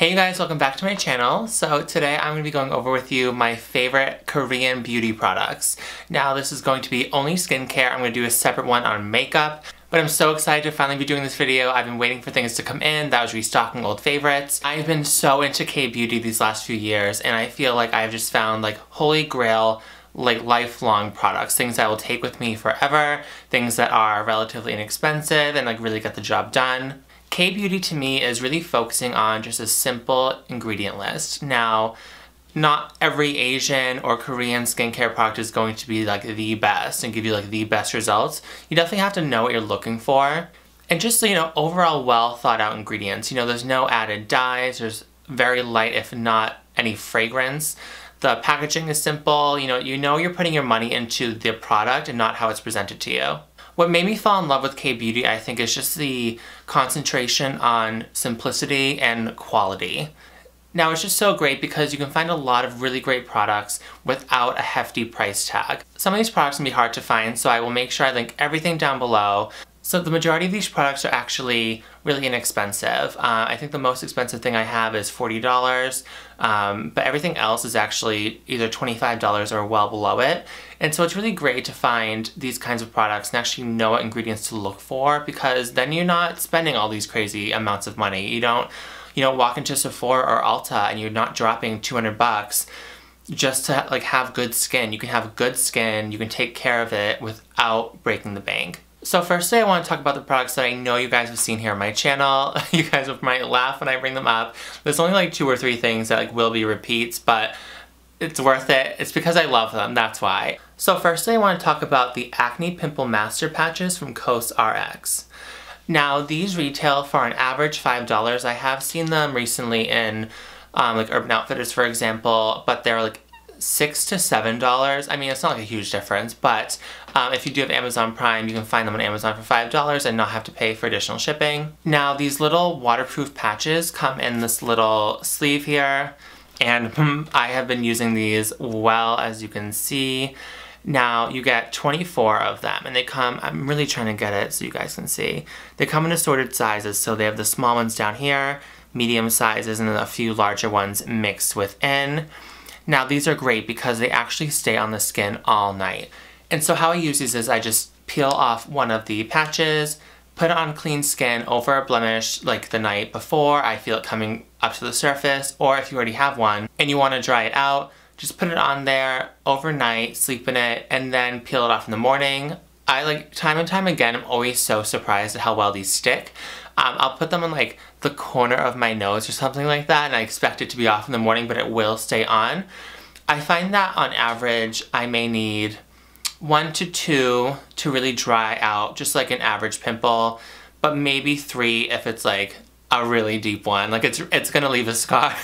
Hey you guys, welcome back to my channel. So today I'm going to be going over with you my favorite Korean beauty products. Now this is going to be only skincare. I'm going to do a separate one on makeup. But I'm so excited to finally be doing this video. I've been waiting for things to come in. That was restocking old favorites. I've been so into K-beauty these last few years, and I feel like I've just found like holy grail, like lifelong products, things that I will take with me forever, things that are relatively inexpensive and like really get the job done. K-beauty to me is really focusing on just a simple ingredient list. Now, not every Asian or Korean skincare product is going to be like the best and give you like the best results. You definitely have to know what you're looking for. And just so you know, overall well thought out ingredients. You know, there's no added dyes, there's very light if not any fragrance. The packaging is simple, you know you're putting your money into the product and not how it's presented to you. What made me fall in love with K-beauty, I think, is just the concentration on simplicity and quality. Now, it's just so great because you can find a lot of really great products without a hefty price tag. Some of these products can be hard to find, so I will make sure I link everything down below. So the majority of these products are actually really inexpensive. I think the most expensive thing I have is $40, but everything else is actually either $25 or well below it. And so it's really great to find these kinds of products and actually know what ingredients to look for, because then you're not spending all these crazy amounts of money. You don't walk into Sephora or Ulta and you're not dropping 200 bucks just to like have good skin. You can have good skin, you can take care of it without breaking the bank. So firstly, I want to talk about the products that I know you guys have seen here on my channel. You guys might laugh when I bring them up. There's only like 2 or 3 things that like will be repeats, but it's worth it. It's because I love them, that's why. So firstly, I want to talk about the Acne Pimple Master Patches from Cosrx. Now, these retail for an average $5. I have seen them recently in like Urban Outfitters, for example, but they're like $6 to $7. I mean, it's not like a huge difference, but if you do have Amazon Prime, you can find them on Amazon for $5 and not have to pay for additional shipping. Now, these little waterproof patches come in this little sleeve here, and I have been using these well, as you can see. Now, you get 24 of them, and they come, I'm really trying to get it so you guys can see. They come in assorted sizes, so they have the small ones down here, medium sizes, and then a few larger ones mixed within. Now, these are great because they actually stay on the skin all night. And so how I use these is I just peel off one of the patches, put it on clean skin over a blemish like the night before. I feel it coming up to the surface, or if you already have one and you want to dry it out, just put it on there overnight, sleep in it, and then peel it off in the morning. I like, time and time again, I'm always so surprised at how well these stick. I'll put them on like the corner of my nose or something like that, and I expect it to be off in the morning, but it will stay on. I find that on average, I may need 1 to 2 to really dry out, just like an average pimple, but maybe 3 if it's like a really deep one, like it's gonna leave a scar.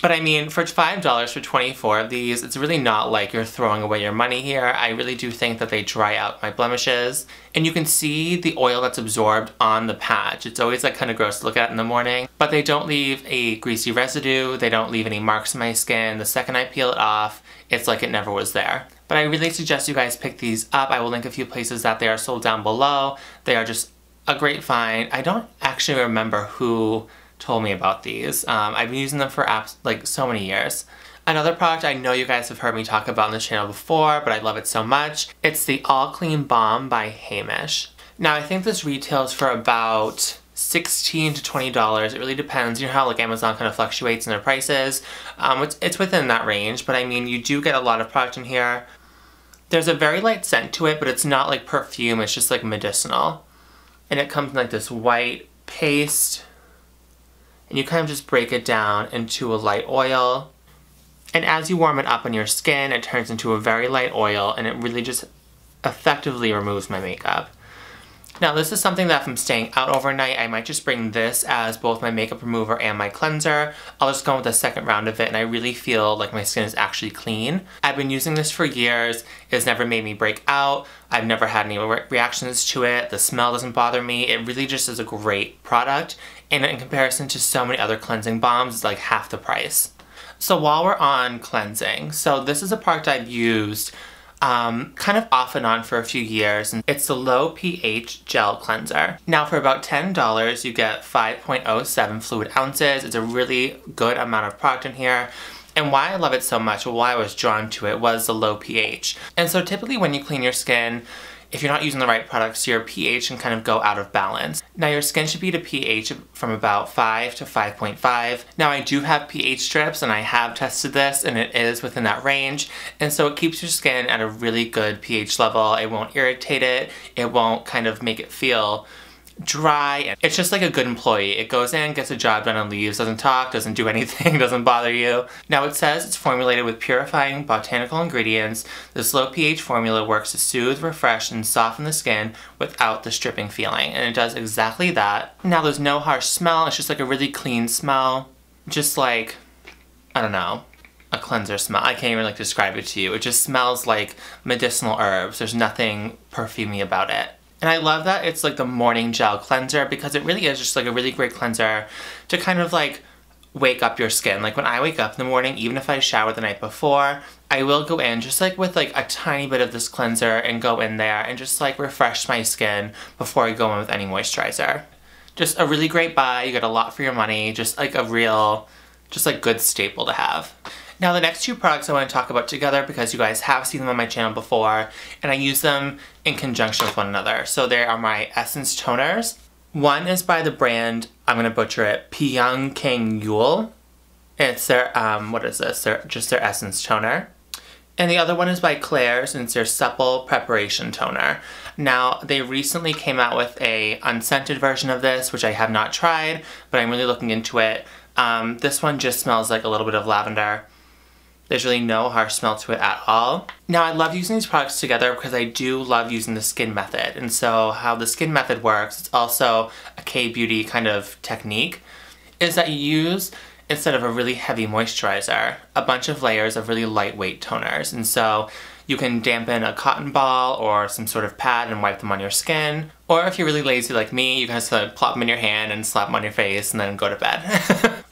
But I mean, for $5 for 24 of these, it's really not like you're throwing away your money here. I really do think that they dry out my blemishes. And you can see the oil that's absorbed on the patch. It's always like kind of gross to look at in the morning, but they don't leave a greasy residue. They don't leave any marks on my skin. The second I peel it off, it's like it never was there. But I really suggest you guys pick these up. I will link a few places that they are sold down below. They are just a great find. I don't actually remember who told me about these. I've been using them for apps like so many years. Another product I know you guys have heard me talk about on this channel before, but I love it so much. It's the All Clean Balm by Heimish. Now, I think this retails for about $16 to $20. It really depends. You know how like Amazon kind of fluctuates in their prices. It's within that range, but I mean, you do get a lot of product in here. There's a very light scent to it, but it's not like perfume. It's just like medicinal. And it comes in like this white paste. And you kind of just break it down into a light oil. And as you warm it up on your skin, it turns into a very light oil, and it really just effectively removes my makeup. Now, this is something that if I'm staying out overnight, I might just bring this as both my makeup remover and my cleanser. I'll just go with the second round of it, and I really feel like my skin is actually clean. I've been using this for years. It's never made me break out. I've never had any reactions to it. The smell doesn't bother me. It really just is a great product. And in comparison to so many other cleansing balms, it's like half the price. So while we're on cleansing, so this is a product I've used kind of off and on for a few years. And it's the low pH gel cleanser. Now for about $10, you get 5.07 fluid ounces. It's a really good amount of product in here. And why I love it so much, or why I was drawn to it, was the low pH. And so typically when you clean your skin, if you're not using the right products, your pH can kind of go out of balance. Now your skin should be to pH from about 5 to 5.5. Now I do have pH strips and I have tested this and it is within that range. And so it keeps your skin at a really good pH level. It won't irritate it. It won't kind of make it feel dry. It's just like a good employee. It goes in, gets a job done, and leaves. Doesn't talk, doesn't do anything, doesn't bother you. Now it says it's formulated with purifying botanical ingredients. This low pH formula works to soothe, refresh, and soften the skin without the stripping feeling. And it does exactly that. Now there's no harsh smell. It's just like a really clean smell. Just like, I don't know, a cleanser smell. I can't even like describe it to you. It just smells like medicinal herbs. There's nothing perfumey about it. And I love that it's like the morning gel cleanser, because it really is just like a really great cleanser to kind of like wake up your skin. Like when I wake up in the morning, even if I showered the night before, I will go in just like with like a tiny bit of this cleanser and go in there and just like refresh my skin before I go in with any moisturizer. Just a really great buy. You get a lot for your money. Just like a real, just like good staple to have. Now the next two products I want to talk about together, because you guys have seen them on my channel before and I use them in conjunction with one another. So they are my essence toners. One is by the brand, I'm going to butcher it, Pyongkang Yul. It's their, what is this? Just their essence toner. And the other one is by Klairs, and it's their supple preparation toner. Now they recently came out with a unscented version of this, which I have not tried, but I'm really looking into it. This one just smells like a little bit of lavender. There's really no harsh smell to it at all. Now I love using these products together because I do love using the skin method. And so how the skin method works, it's also a K-beauty kind of technique, is that you use, instead of a really heavy moisturizer, a bunch of layers of really lightweight toners. And so you can dampen a cotton ball or some sort of pad and wipe them on your skin. Or if you're really lazy like me, you can just plop them in your hand and slap them on your face and then go to bed.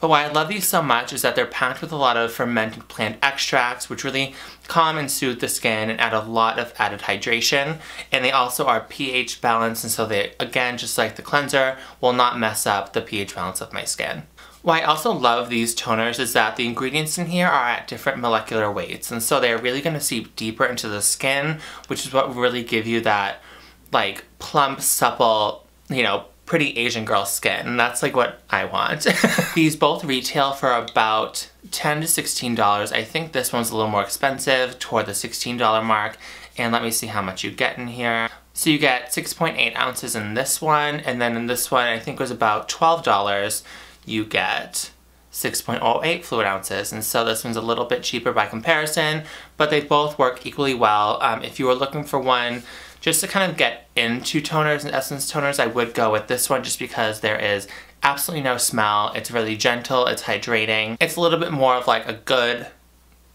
But why I love these so much is that they're packed with a lot of fermented plant extracts, which really calm and soothe the skin and add a lot of added hydration. And they also are pH balanced, and so they, again, just like the cleanser, will not mess up the pH balance of my skin. Why I also love these toners is that the ingredients in here are at different molecular weights, and so they're really going to seep deeper into the skin, which is what really give you that, like, plump, supple, you know, pretty Asian girl skin, and that's like what I want. These both retail for about $10 to $16. I think this one's a little more expensive, toward the $16 mark, and let me see how much you get in here. So you get 6.8 ounces in this one, and then in this one, I think it was about $12, you get 6.08 fluid ounces, and so this one's a little bit cheaper by comparison, but they both work equally well. If you were looking for one just to kind of get into toners and essence toners, I would go with this one just because there is absolutely no smell. It's really gentle, it's hydrating. It's a little bit more of like a good,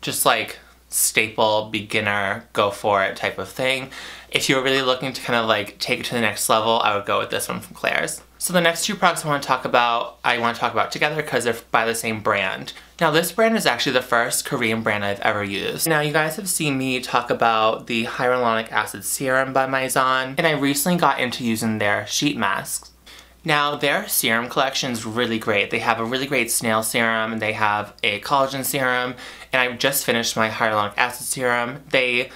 just like staple, beginner, go for it type of thing. If you're really looking to kind of like take it to the next level, I would go with this one from Klairs. So the next two products I want to talk about together because they're by the same brand. Now this brand is actually the first Korean brand I've ever used. Now you guys have seen me talk about the Hyaluronic Acid Serum by Mizon, and I recently got into using their sheet masks. Now their serum collection is really great. They have a really great snail serum, and they have a collagen serum, and I've just finished my Hyaluronic Acid Serum. They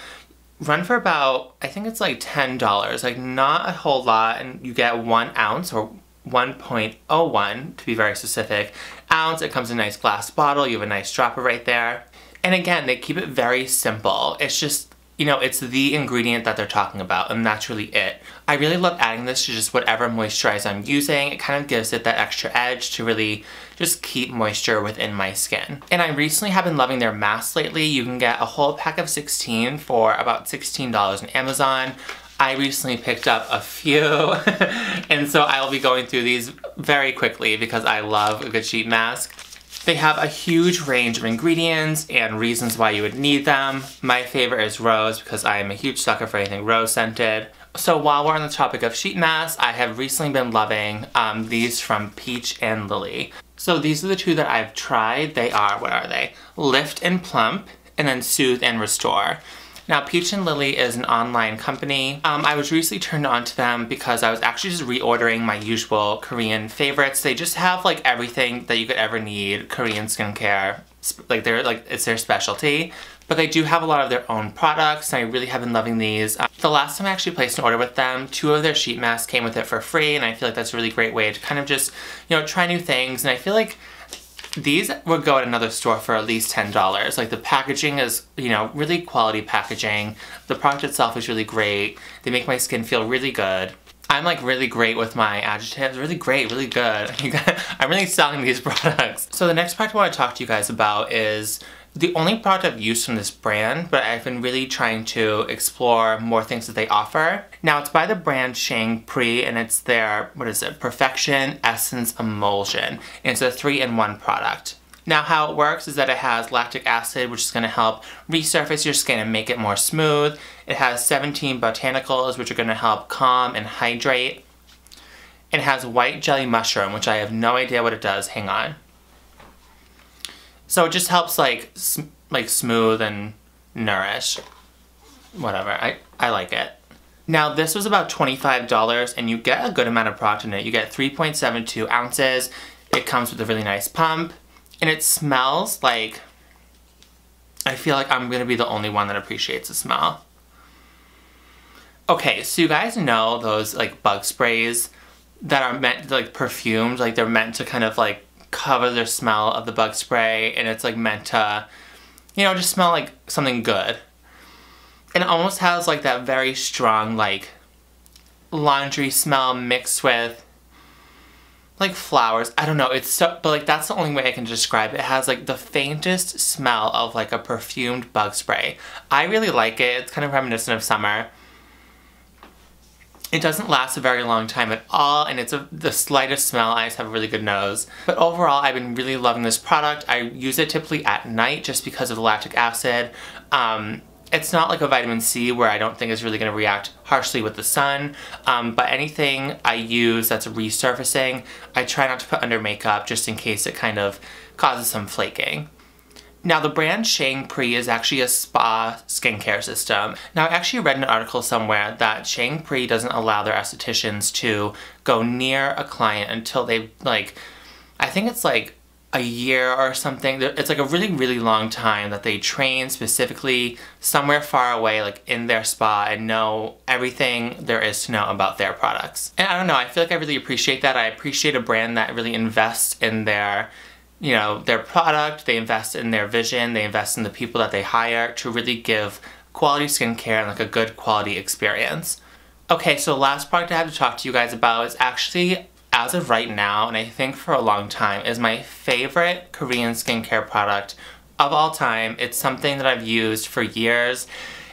run for about, I think it's like $10, like not a whole lot, and you get 1 ounce, or 1.01 to be very specific, ounce. It comes in a nice glass bottle. You have a nice dropper right there. And again, they keep it very simple. It's just, you know, it's the ingredient that they're talking about, and that's really it. I really love adding this to just whatever moisturizer I'm using. It kind of gives it that extra edge to really just keep moisture within my skin. And I recently have been loving their masks lately. You can get a whole pack of 16 for about $16 on Amazon. I recently picked up a few, and so I'll be going through these very quickly because I love a good sheet mask. They have a huge range of ingredients and reasons why you would need them. My favorite is rose because I am a huge sucker for anything rose scented. So while we're on the topic of sheet masks, I have recently been loving these from Peach and Lily. So these are the two that I've tried. They are, what are they? Lift and Plump, and then Soothe and Restore. Now, Peach and Lily is an online company. I was recently turned on to them because I was actually just reordering my usual Korean favorites. They just have like everything that you could ever need, Korean skincare. Like, they're like, it's their specialty. But they do have a lot of their own products, and I really have been loving these. The last time I actually placed an order with them, 2 of their sheet masks came with it for free, and I feel like that's a really great way to kind of just, you know, try new things. And I feel like these would go at another store for at least $10. Like, the packaging is, you know, really quality packaging. The product itself is really great. They make my skin feel really good. I'm like really great with my adjectives. Really great, really good. I'm really selling these products. So the next product I want to talk to you guys about is the only product I've used from this brand, but I've been really trying to explore more things that they offer. Now, it's by the brand Shangpree, and it's their, what is it, Perfection Essence Emulsion. And it's a 3-in-1 product. Now, how it works is that it has lactic acid, which is going to help resurface your skin and make it more smooth. It has 17 botanicals, which are going to help calm and hydrate. It has white jelly mushroom, which I have no idea what it does. Hang on. So it just helps like smooth and nourish. Whatever, I like it. Now, this was about $25, and you get a good amount of product in it. You get 3.72 ounces. It comes with a really nice pump, and it smells like, I feel like I'm gonna be the only one that appreciates the smell. Okay, so you guys know those like bug sprays that are meant, like perfumed, like they're meant to kind of like cover their smell of the bug spray, and it's like meant to, you know, just smell like something good. And it almost has like that very strong like laundry smell mixed with like flowers. I don't know, it's so, but like that's the only way I can describe it. It has like the faintest smell of like a perfumed bug spray. I really like it. It's kind of reminiscent of summer. It doesn't last a very long time at all, and it's the slightest smell. I just have a really good nose. But overall, I've been really loving this product. I use it typically at night just because of the lactic acid. It's not like a vitamin C where I don't think it's really going to react harshly with the sun, but anything I use that's resurfacing, I try not to put under makeup just in case it kind of causes some flaking. Now, the brand Shangpree is actually a spa skincare system. Now, I actually read an article somewhere that Shangpree doesn't allow their estheticians to go near a client until they've, like, I think it's like a year or something. It's like a really, really long time that they train specifically somewhere far away, like in their spa, and know everything there is to know about their products. And I don't know, I feel like I really appreciate that. I appreciate a brand that really invests in their, you know, their product. They invest in their vision, they invest in the people that they hire to really give quality skincare and like a good quality experience. Okay, so the last product I have to talk to you guys about is actually, as of right now, and I think for a long time, is my favorite Korean skincare product of all time. It's something that I've used for years,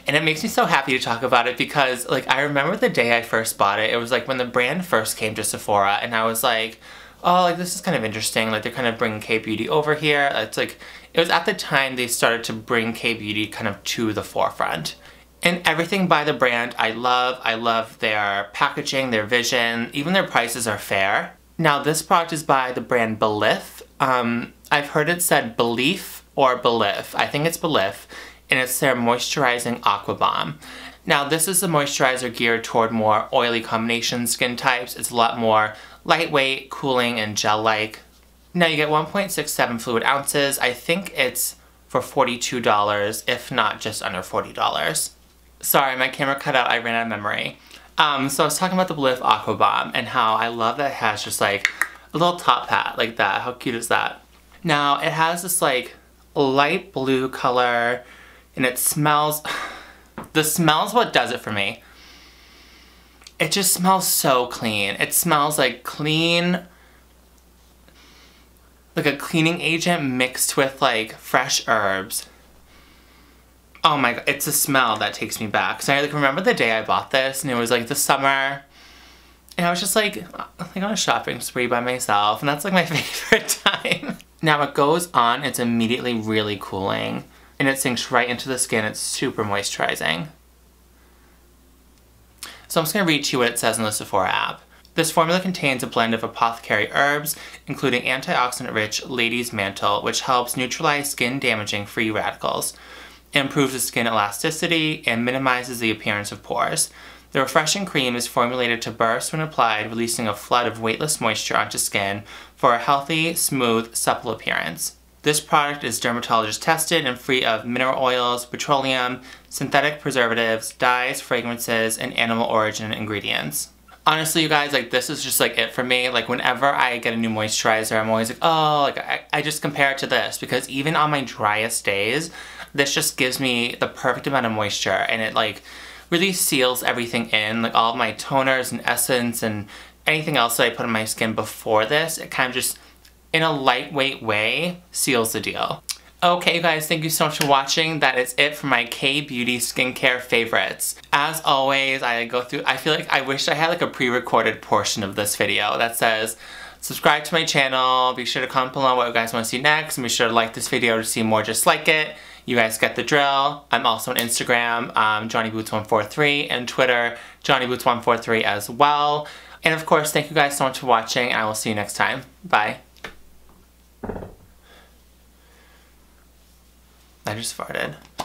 and it makes me so happy to talk about it because, like, I remember the day I first bought it. It was like when the brand first came to Sephora, and I was like, oh, like, this is kind of interesting, like, they're kind of bringing K-beauty over here. It's like, it was at the time they started to bring K-beauty kind of to the forefront. And everything by the brand I love. I love their packaging, their vision, even their prices are fair. Now, this product is by the brand Belif. I've heard it said Belif or Belif. I think it's Belif, and it's their Moisturizing Aqua Balm. Now, this is a moisturizer geared toward more oily combination skin types. It's a lot more lightweight, cooling, and gel-like. Now, you get 1.67 fluid ounces. I think it's for $42, if not just under $40. Sorry, my camera cut out. I ran out of memory. So I was talking about the Belif Aqua Balm and how I love that it has just like a little top hat like that. How cute is that? Now, it has this like light blue color, and it smells... the smell's what does it for me. It just smells so clean. It smells like clean, like a cleaning agent mixed with like fresh herbs. Oh my god, it's a smell that takes me back. So I like remember the day I bought this, and it was like the summer, and I was just like on a shopping spree by myself, and that's like my favorite time. Now, it goes on, it's immediately really cooling, and it sinks right into the skin. It's super moisturizing. So I'm just going to read to you what it says in the Sephora app. This formula contains a blend of apothecary herbs, including antioxidant-rich lady's mantle, which helps neutralize skin-damaging free radicals. improves the skin elasticity, and minimizes the appearance of pores. The refreshing cream is formulated to burst when applied, releasing a flood of weightless moisture onto skin for a healthy, smooth, supple appearance. This product is dermatologist tested and free of mineral oils, petroleum, synthetic preservatives, dyes, fragrances, and animal origin ingredients. Honestly, you guys, like, this is just like it for me. Like, whenever I get a new moisturizer, I'm always like, oh, like I just compare it to this, because even on my driest days, this just gives me the perfect amount of moisture, and it like really seals everything in, like all of my toners and essence and anything else that I put on my skin before this. It kind of just, in a lightweight way, seals the deal. Okay, you guys, thank you so much for watching. That is it for my K-beauty skincare favorites. As always, I feel like I wish I had like a pre-recorded portion of this video that says, subscribe to my channel, be sure to comment below what you guys want to see next, and be sure to like this video to see more just like it. You guys get the drill. I'm also on Instagram, JohnnyBoots143, and Twitter, JohnnyBoots143 as well. And of course, thank you guys so much for watching, and I will see you next time. Bye. I just farted.